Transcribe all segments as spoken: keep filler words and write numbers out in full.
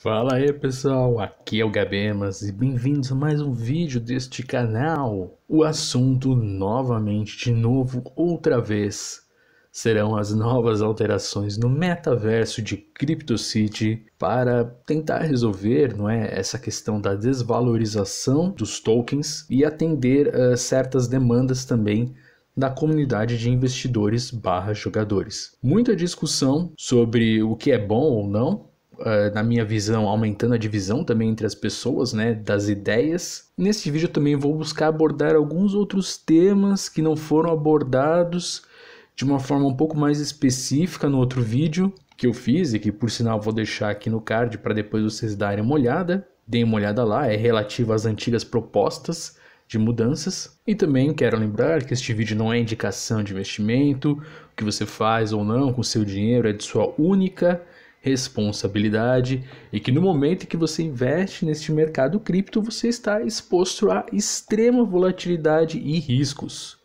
Fala aí pessoal, aqui é o Gabemas e bem-vindos a mais um vídeo deste canal. O assunto novamente, de novo, outra vez, serão as novas alterações no metaverso de Crypto City para tentar resolver, não é, essa questão da desvalorização dos tokens e atender uh, certas demandas também da comunidade de investidores barra jogadores. Muita discussão sobre o que é bom ou não, uh, na minha visão, aumentando a divisão também entre as pessoas, né, das ideias. Neste vídeo eu também vou buscar abordar alguns outros temas que não foram abordados de uma forma um pouco mais específica no outro vídeo que eu fiz e que, por sinal, vou deixar aqui no card para depois vocês darem uma olhada. Deem uma olhada lá, é relativo às antigas propostas de mudanças. E também quero lembrar que este vídeo não é indicação de investimento, o que você faz ou não com o seu dinheiro é de sua única responsabilidade e que no momento que você investe neste mercado cripto, você está exposto a extrema volatilidade e riscos.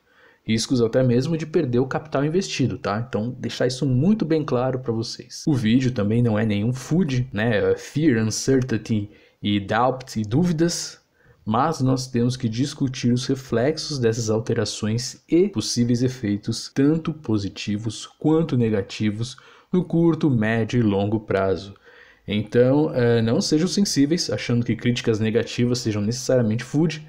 Riscos até mesmo de perder o capital investido, tá? Então, deixar isso muito bem claro para vocês. O vídeo também não é nenhum F U D, né? Fear, Uncertainty e Doubt e Dúvidas. Mas nós temos que discutir os reflexos dessas alterações e possíveis efeitos, tanto positivos quanto negativos, no curto, médio e longo prazo. Então, não sejam sensíveis, achando que críticas negativas sejam necessariamente F U D,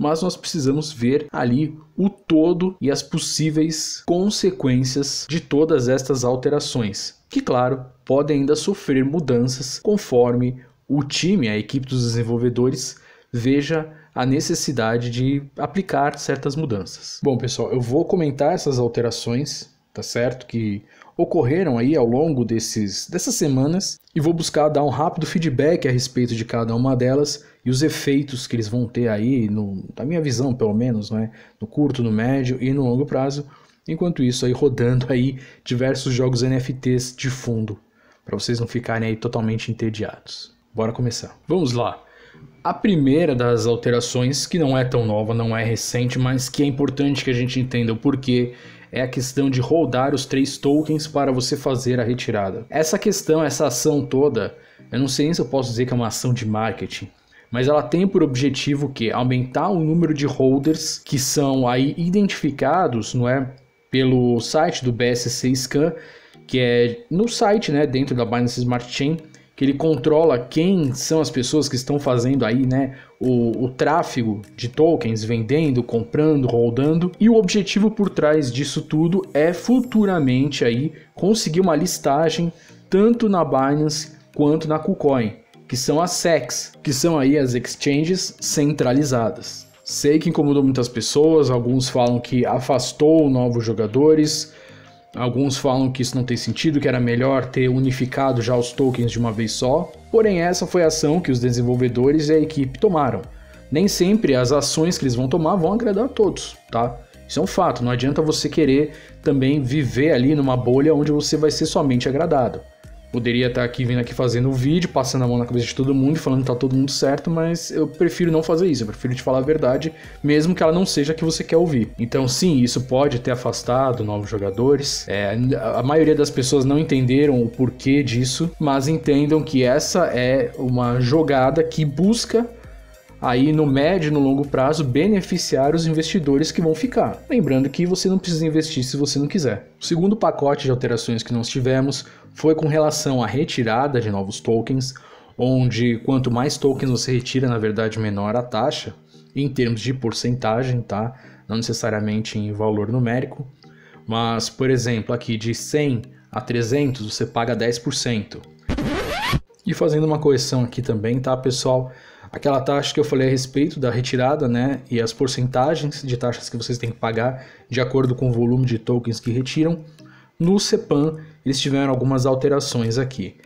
mas nós precisamos ver ali o todo e as possíveis consequências de todas estas alterações, que, claro, podem ainda sofrer mudanças conforme o time, a equipe dos desenvolvedores, veja a necessidade de aplicar certas mudanças. Bom, pessoal, eu vou comentar essas alterações, tá certo? Que ocorreram aí ao longo desses, dessas semanas e vou buscar dar um rápido feedback a respeito de cada uma delas e os efeitos que eles vão ter aí, no, na minha visão pelo menos, né? No curto, no médio e no longo prazo. Enquanto isso, aí rodando aí diversos jogos N F Ts de fundo, para vocês não ficarem aí totalmente entediados. Bora começar. Vamos lá. A primeira das alterações, que não é tão nova, não é recente, mas que é importante que a gente entenda o porquê, é a questão de rodar os três tokens para você fazer a retirada. Essa questão, essa ação toda, eu não sei nem se eu posso dizer que é uma ação de marketing, mas ela tem por objetivo o quê? Aumentar o número de holders que são aí identificados, não é, pelo site do B S C Scan, que é no site, né, dentro da Binance Smart Chain, que ele controla quem são as pessoas que estão fazendo aí, né, o, o tráfego de tokens, vendendo, comprando, holdando. E o objetivo por trás disso tudo é futuramente aí conseguir uma listagem tanto na Binance quanto na KuCoin, que são as S E Cs, que são aí as exchanges centralizadas. Sei que incomodou muitas pessoas, alguns falam que afastou novos jogadores, alguns falam que isso não tem sentido, que era melhor ter unificado já os tokens de uma vez só. Porém, essa foi a ação que os desenvolvedores e a equipe tomaram. Nem sempre as ações que eles vão tomar vão agradar a todos, tá? Isso é um fato, não adianta você querer também viver ali numa bolha onde você vai ser somente agradado. Poderia estar aqui vindo aqui fazendo um vídeo, passando a mão na cabeça de todo mundo, falando que tá todo mundo certo, mas eu prefiro não fazer isso, eu prefiro te falar a verdade, mesmo que ela não seja a que você quer ouvir. Então sim, isso pode ter afastado novos jogadores, é, a maioria das pessoas não entenderam o porquê disso, mas entendam que essa é uma jogada que busca aí no médio e no longo prazo beneficiar os investidores que vão ficar. Lembrando que você não precisa investir se você não quiser. O segundo pacote de alterações que nós tivemos foi com relação à retirada de novos tokens, onde quanto mais tokens você retira, na verdade, menor a taxa, em termos de porcentagem, tá? Não necessariamente em valor numérico, mas, por exemplo, aqui de cem a trezentos você paga dez por cento. E fazendo uma correção aqui também, tá, pessoal? Aquela taxa que eu falei a respeito da retirada, né, e as porcentagens de taxas que vocês têm que pagar de acordo com o volume de tokens que retiram, no C PAN eles tiveram algumas alterações aqui.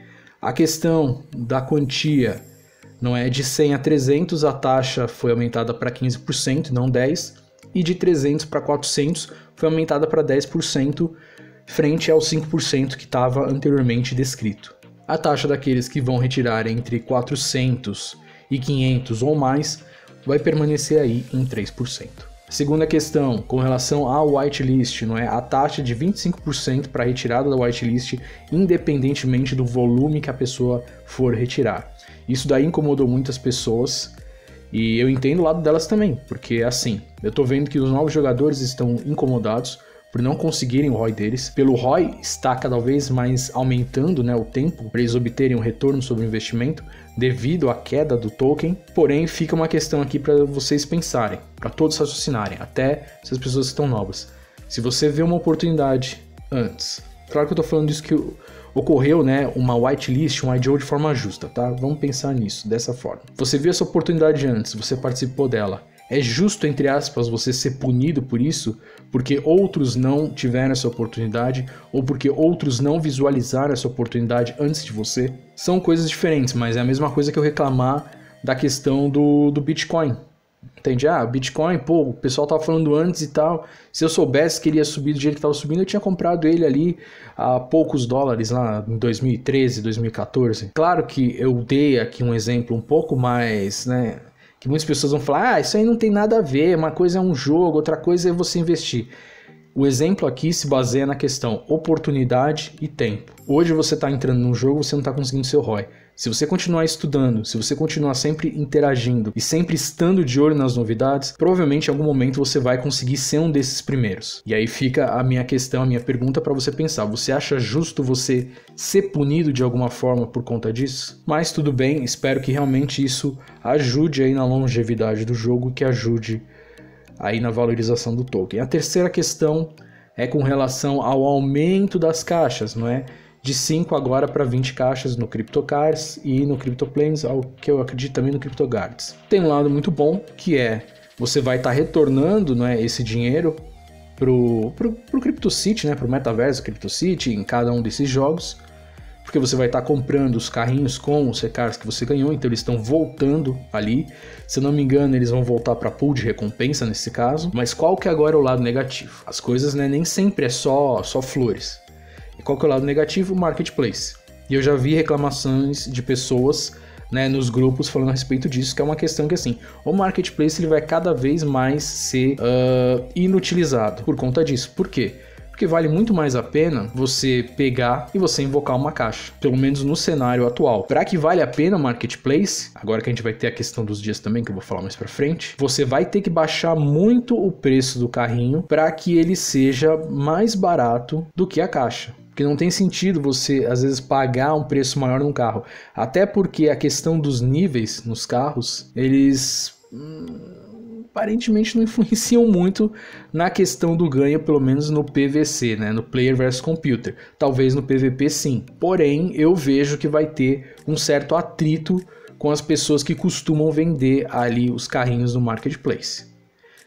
A questão da quantia, não é, de cem a trezentos, a taxa foi aumentada para quinze por cento, não dez por cento, e de trezentos para quatrocentos foi aumentada para dez por cento, frente aos cinco por cento que estava anteriormente descrito. A taxa daqueles que vão retirar entre quatrocentos e quinhentos ou mais vai permanecer aí em três por cento. Segunda questão, com relação ao whitelist, não é? A taxa de vinte e cinco por cento para retirada da whitelist, independentemente do volume que a pessoa for retirar. Isso daí incomodou muitas pessoas e eu entendo o lado delas também, porque assim, eu tô vendo que os novos jogadores estão incomodados por não conseguirem o R O I deles, pelo R O I está cada vez mais aumentando, né, o tempo para eles obterem um retorno sobre o investimento devido à queda do token, porém fica uma questão aqui para vocês pensarem, para todos raciocinarem, até essas pessoas que estão novas. Se você vê uma oportunidade antes, claro que eu estou falando disso que ocorreu, né, uma whitelist, um I D O de forma justa, tá? Vamos pensar nisso dessa forma. Você viu essa oportunidade antes, você participou dela. É justo, entre aspas, você ser punido por isso, porque outros não tiveram essa oportunidade ou porque outros não visualizaram essa oportunidade antes de você? São coisas diferentes, mas é a mesma coisa que eu reclamar da questão do, do Bitcoin. Entende? Ah, Bitcoin, pô, o pessoal tava falando antes e tal, se eu soubesse que ele ia subir do jeito que tava subindo, eu tinha comprado ele ali a poucos dólares lá em dois mil e treze, dois mil e quatorze. Claro que eu dei aqui um exemplo um pouco mais, né... que muitas pessoas vão falar, ah, isso aí não tem nada a ver, uma coisa é um jogo, outra coisa é você investir. O exemplo aqui se baseia na questão oportunidade e tempo. Hoje você está entrando num jogo, você não está conseguindo seu R O I. Se você continuar estudando, se você continuar sempre interagindo e sempre estando de olho nas novidades, provavelmente em algum momento você vai conseguir ser um desses primeiros. E aí fica a minha questão, a minha pergunta para você pensar. Você acha justo você ser punido de alguma forma por conta disso? Mas tudo bem, espero que realmente isso ajude aí na longevidade do jogo, que ajude aí na valorização do token. A terceira questão é com relação ao aumento das caixas, não é? De cinco agora para vinte caixas no CryptoCars e no CryptoPlanes, ao que eu acredito também no CryptoGuards. Tem um lado muito bom, que é você vai estar tá retornando, né, esse dinheiro para o Crypto City, né, para o metaverso Crypto City, em cada um desses jogos, porque você vai estar tá comprando os carrinhos com os recards que você ganhou, então eles estão voltando ali. Se eu não me engano, eles vão voltar para pool de recompensa nesse caso. Mas qual que agora é o lado negativo? As coisas, né, nem sempre é só, só flores. Qual que é o lado negativo? Marketplace. E eu já vi reclamações de pessoas, né, nos grupos falando a respeito disso, que é uma questão que assim, o Marketplace ele vai cada vez mais ser uh, inutilizado por conta disso. Por quê? Porque vale muito mais a pena você pegar e você invocar uma caixa, pelo menos no cenário atual. Para que vale a pena o Marketplace, agora que a gente vai ter a questão dos dias também, que eu vou falar mais para frente, você vai ter que baixar muito o preço do carrinho para que ele seja mais barato do que a caixa. Porque não tem sentido você, às vezes, pagar um preço maior num carro. Até porque a questão dos níveis nos carros, eles hum, aparentemente não influenciam muito na questão do ganho, pelo menos no P V C, né? No Player versus Computer. Talvez no P V P sim. Porém, eu vejo que vai ter um certo atrito com as pessoas que costumam vender ali os carrinhos no Marketplace.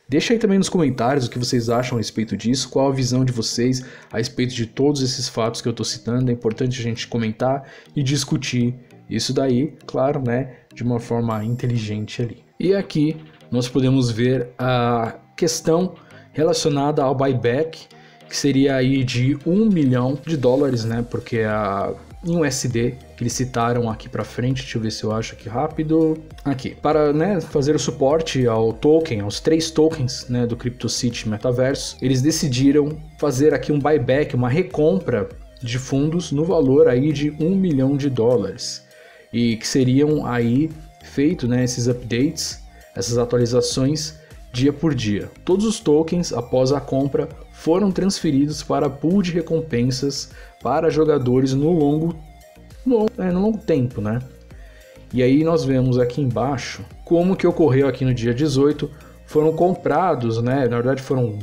Deixa aí também nos comentários o que vocês acham a respeito disso, qual a visão de vocês a respeito de todos esses fatos que eu estou citando. É importante a gente comentar e discutir isso daí, claro, né, de uma forma inteligente ali. E aqui nós podemos ver a questão relacionada ao buyback, que seria aí de um milhão de dólares, né, porque a... em U S D, que eles citaram aqui para frente, deixa eu ver se eu acho aqui rápido, aqui, para, né, fazer o suporte ao token, aos três tokens, né, do Crypto City Metaverso, eles decidiram fazer aqui um buyback, uma recompra de fundos no valor aí de um milhão de dólares, e que seriam aí feito, né, esses updates, essas atualizações dia por dia. Todos os tokens, após a compra, foram transferidos para pool de recompensas para jogadores no longo, no, é, no longo tempo, né? E aí nós vemos aqui embaixo como que ocorreu aqui no dia dezoito, foram comprados, né? Na verdade foram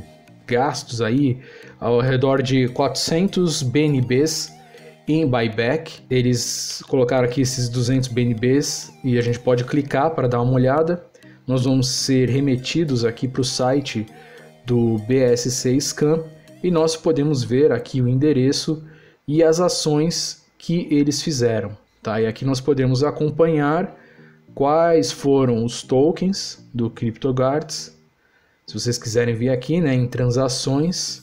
gastos aí ao redor de quatrocentos B N Bs em buyback. Eles colocaram aqui esses duzentos B N Bs e a gente pode clicar para dar uma olhada. Nós vamos ser remetidos aqui para o site do B S C Scan e nós podemos ver aqui o endereço e as ações que eles fizeram, tá? E aqui nós podemos acompanhar quais foram os tokens do CryptoGuards, se vocês quiserem vir aqui, né, em transações,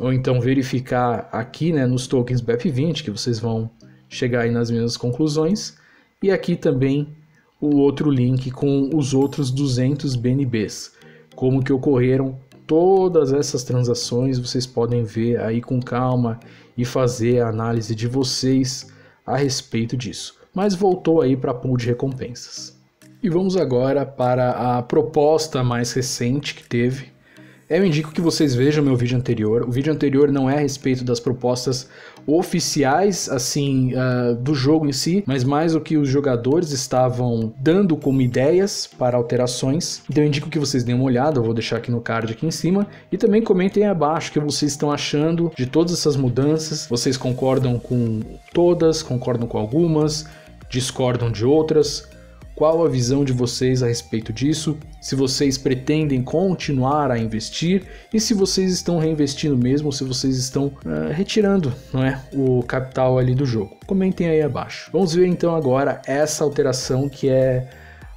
ou então verificar aqui, né, nos tokens B E P vinte, que vocês vão chegar aí nas mesmas conclusões, e aqui também o outro link com os outros duzentos B N Bs. como que ocorreram todas essas transações. Vocês podem ver aí com calma e fazer a análise de vocês a respeito disso. Mas voltou aí para a pool de recompensas. E vamos agora para a proposta mais recente que teve. Eu indico que vocês vejam meu vídeo anterior. O vídeo anterior não é a respeito das propostas oficiais, assim, uh, do jogo em si, mas mais o que os jogadores estavam dando como ideias para alterações. Então eu indico que vocês deem uma olhada, eu vou deixar aqui no card aqui em cima, e também comentem aí abaixo o que vocês estão achando de todas essas mudanças. Vocês concordam com todas, concordam com algumas, discordam de outras. Qual a visão de vocês a respeito disso? Se vocês pretendem continuar a investir e se vocês estão reinvestindo mesmo, se vocês estão uh, retirando, não é, o capital ali do jogo. Comentem aí abaixo. Vamos ver então agora essa alteração que é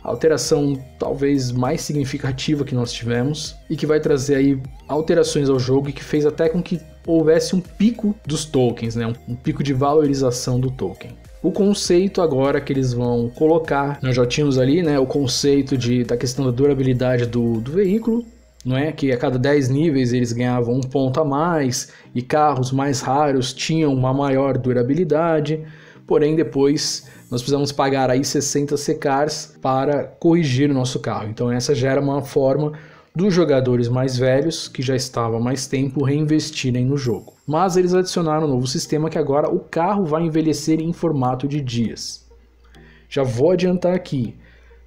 a alteração talvez mais significativa que nós tivemos e que vai trazer aí alterações ao jogo e que fez até com que houvesse um pico dos tokens, né? Um pico de valorização do token. O conceito agora que eles vão colocar, nós já tínhamos ali, né, o conceito de, da questão da durabilidade do, do veículo, não é? Que a cada dez níveis eles ganhavam um ponto a mais e carros mais raros tinham uma maior durabilidade, porém depois nós precisamos pagar aí sessenta C Ks para corrigir o nosso carro. Então essa gera uma forma dos jogadores mais velhos, que já estavam há mais tempo, reinvestirem no jogo. Mas eles adicionaram um novo sistema que agora o carro vai envelhecer em formato de dias. Já vou adiantar aqui,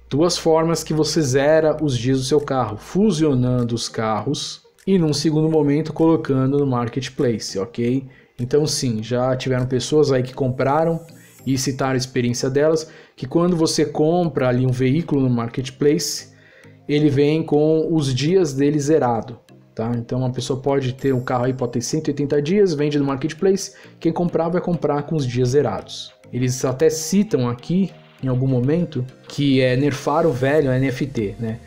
duas formas que você zera os dias do seu carro, fusionando os carros e num segundo momento colocando no marketplace, ok? Então sim, já tiveram pessoas aí que compraram e citaram a experiência delas, que quando você compra ali um veículo no marketplace, ele vem com os dias dele zerado, tá? Então uma pessoa pode ter um carro aí, pode ter cento e oitenta dias, vende no marketplace, quem comprar vai comprar com os dias zerados. Eles até citam aqui, em algum momento, que é nerfar o velho N F T, né?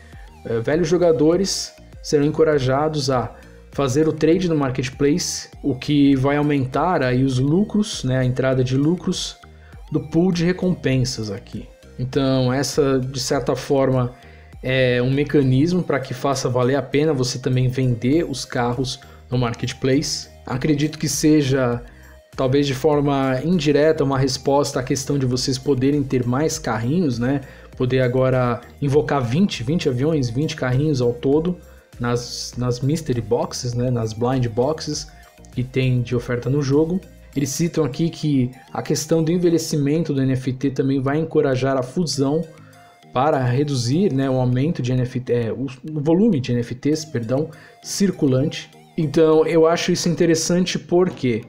Velhos jogadores serão encorajados a fazer o trade no marketplace, o que vai aumentar aí os lucros, né? A entrada de lucros do pool de recompensas aqui. Então essa, de certa forma, é um mecanismo para que faça valer a pena você também vender os carros no marketplace. Acredito que seja, talvez de forma indireta, uma resposta à questão de vocês poderem ter mais carrinhos, né? Poder agora invocar vinte aviões, vinte carrinhos ao todo nas, nas mystery boxes, né? Nas blind boxes que tem de oferta no jogo. Eles citam aqui que a questão do envelhecimento do N F T também vai encorajar a fusão para reduzir, né, o aumento de N F T, é, o volume de N F Ts, perdão, circulante. Então eu acho isso interessante porque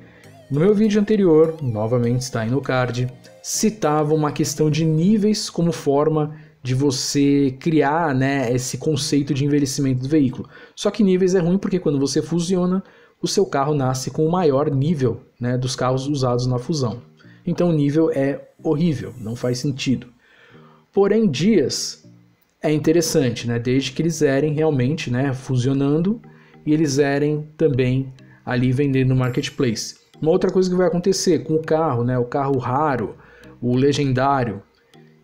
no meu vídeo anterior, novamente está aí no card, citava uma questão de níveis como forma de você criar, né, esse conceito de envelhecimento do veículo. Só que níveis é ruim porque quando você fusiona, o seu carro nasce com o maior nível, né, dos carros usados na fusão. Então o nível é horrível, não faz sentido. Porém, dias é interessante, né? Desde que eles zerem realmente, né? Fusionando e eles zerem também ali vendendo no marketplace. Uma outra coisa que vai acontecer com o carro, né? O carro raro, o legendário,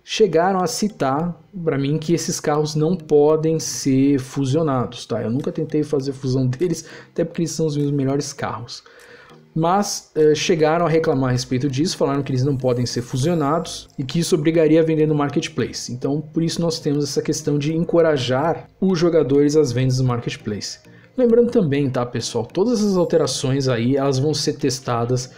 chegaram a citar para mim que esses carros não podem ser fusionados, tá? Eu nunca tentei fazer fusão deles, até porque eles são os meus melhores carros. Mas eh, chegaram a reclamar a respeito disso, falaram que eles não podem ser fusionados e que isso obrigaria a vender no marketplace. Então, por isso nós temos essa questão de encorajar os jogadores às vendas no marketplace. Lembrando também, tá, pessoal, todas as alterações aí, elas vão ser testadas.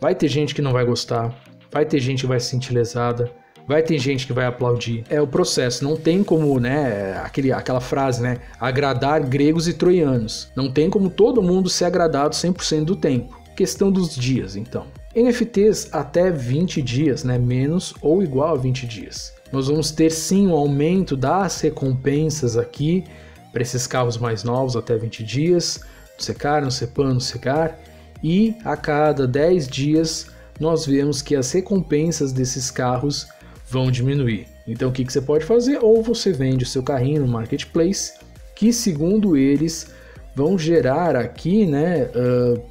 Vai ter gente que não vai gostar, vai ter gente que vai se sentir lesada, vai ter gente que vai aplaudir. É o processo, não tem como, né, aquele, aquela frase, né, agradar gregos e troianos. Não tem como todo mundo ser agradado cem por cento do tempo. Questão dos dias, então. N F Ts até vinte dias, né? Menos ou igual a vinte dias. Nós vamos ter sim um aumento das recompensas aqui para esses carros mais novos até vinte dias. Secar, não secar, não secar. E a cada dez dias nós vemos que as recompensas desses carros vão diminuir. Então o que, que você pode fazer? Ou você vende o seu carrinho no marketplace, que segundo eles vão gerar aqui, né? Uh,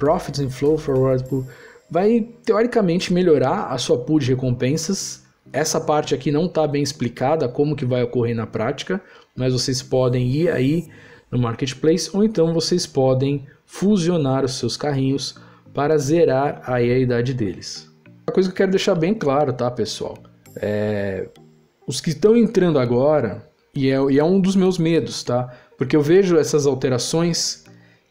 Profits and Flow for World Pool vai teoricamente melhorar a sua pool de recompensas, Essa parte aqui não está bem explicada como que vai ocorrer na prática, mas vocês podem ir aí no marketplace ou então vocês podem fusionar os seus carrinhos para zerar aí a idade deles. Uma coisa que eu quero deixar bem claro, tá, pessoal? É... Os que estão entrando agora, e é, e é um dos meus medos, tá? Porque eu vejo essas alterações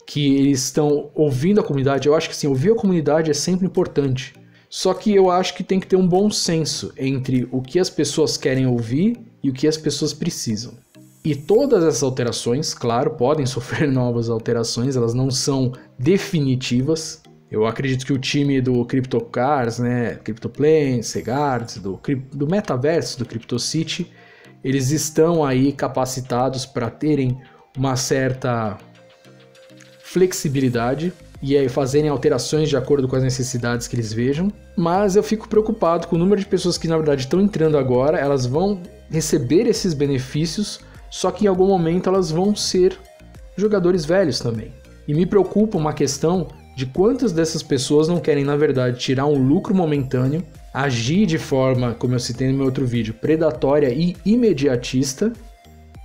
que eles estão ouvindo a comunidade. Eu acho que assim, ouvir a comunidade é sempre importante. Só que eu acho que tem que ter um bom senso entre o que as pessoas querem ouvir e o que as pessoas precisam. E todas essas alterações, claro, podem sofrer novas alterações, elas não são definitivas. Eu acredito que o time do CryptoCars, né, CryptoPlanes, do, do metaverso, do Crypto City, eles estão aí capacitados para terem uma certa flexibilidade e aí fazerem alterações de acordo com as necessidades que eles vejam, mas eu fico preocupado com o número de pessoas que na verdade estão entrando agora, elas vão receber esses benefícios, só que em algum momento elas vão ser jogadores velhos também. E me preocupa uma questão de quantas dessas pessoas não querem na verdade tirar um lucro momentâneo, agir de forma, como eu citei no meu outro vídeo, predatória e imediatista,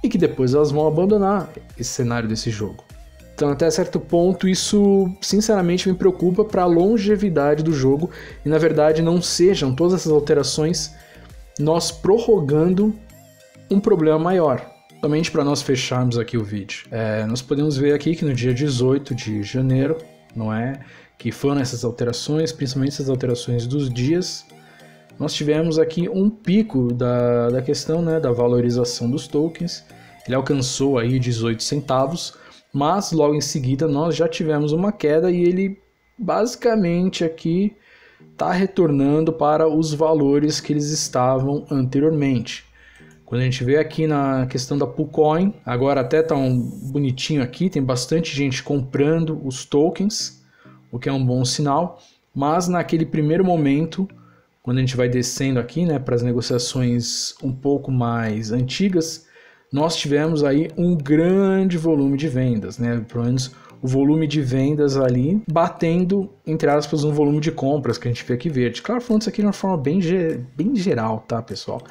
e que depois elas vão abandonar esse cenário desse jogo. Então, até certo ponto, isso sinceramente me preocupa para a longevidade do jogo e, na verdade, não sejam todas essas alterações nós prorrogando um problema maior. Somente para nós fecharmos aqui o vídeo. É, nós podemos ver aqui que no dia dezoito de janeiro, não é, que foram essas alterações, principalmente essas alterações dos dias, nós tivemos aqui um pico da, da questão, né, da valorização dos tokens. Ele alcançou aí dezoito centavos. Mas logo em seguida nós já tivemos uma queda e ele basicamente aqui está retornando para os valores que eles estavam anteriormente. Quando a gente vê aqui na questão da PooCoin, agora até está um bonitinho aqui, tem bastante gente comprando os tokens, o que é um bom sinal, mas naquele primeiro momento, quando a gente vai descendo aqui, né, para as negociações um pouco mais antigas, nós tivemos aí um grande volume de vendas, né? Pelo menos o volume de vendas ali batendo, entre aspas, um volume de compras que a gente vê aqui verde. Claro, falando isso aqui de uma forma bem, bem geral, tá, pessoal?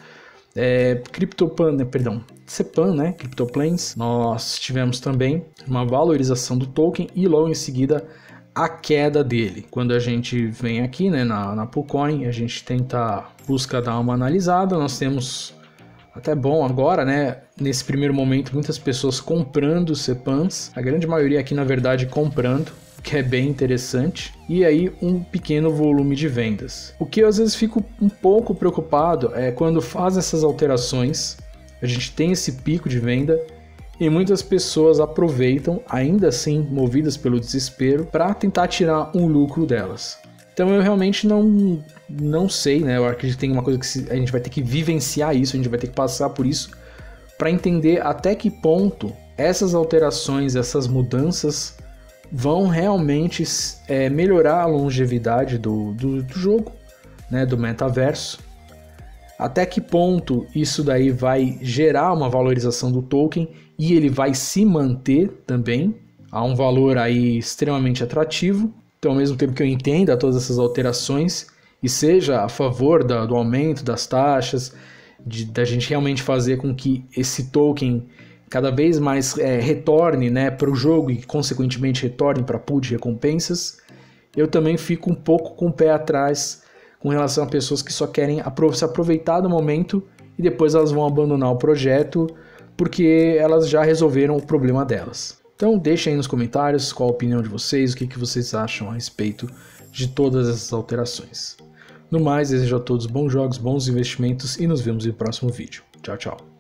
É, CryptoPan, né? Perdão, C PAN, né? CryptoPlanes. Nós tivemos também uma valorização do token e logo em seguida a queda dele. Quando a gente vem aqui, né, na, na PooCoin, a gente tenta buscar dar uma analisada, nós temos... Até bom agora, né? Nesse primeiro momento, muitas pessoas comprando C PANs, a grande maioria aqui, na verdade, comprando, o que é bem interessante, e aí um pequeno volume de vendas. O que eu às vezes fico um pouco preocupado é quando faz essas alterações, a gente tem esse pico de venda e muitas pessoas aproveitam, ainda assim movidas pelo desespero, para tentar tirar um lucro delas. Então eu realmente não, não sei, né? Eu acredito que tem uma coisa que a gente vai ter que vivenciar isso, a gente vai ter que passar por isso para entender até que ponto essas alterações, essas mudanças vão realmente é, melhorar a longevidade do, do, do jogo, né? Do metaverso. Até que ponto isso daí vai gerar uma valorização do token e ele vai se manter também a um valor aí extremamente atrativo. Então, ao mesmo tempo que eu entenda todas essas alterações e seja a favor da, do aumento das taxas, de, da gente realmente fazer com que esse token cada vez mais é, retorne, né, para o jogo e, consequentemente, retorne para a pool de recompensas, eu também fico um pouco com o pé atrás com relação a pessoas que só querem se aproveitar do momento e depois elas vão abandonar o projeto porque elas já resolveram o problema delas. Então deixem aí nos comentários qual a opinião de vocês, o que, que vocês acham a respeito de todas essas alterações. No mais, desejo a todos bons jogos, bons investimentos e nos vemos no próximo vídeo. Tchau, tchau!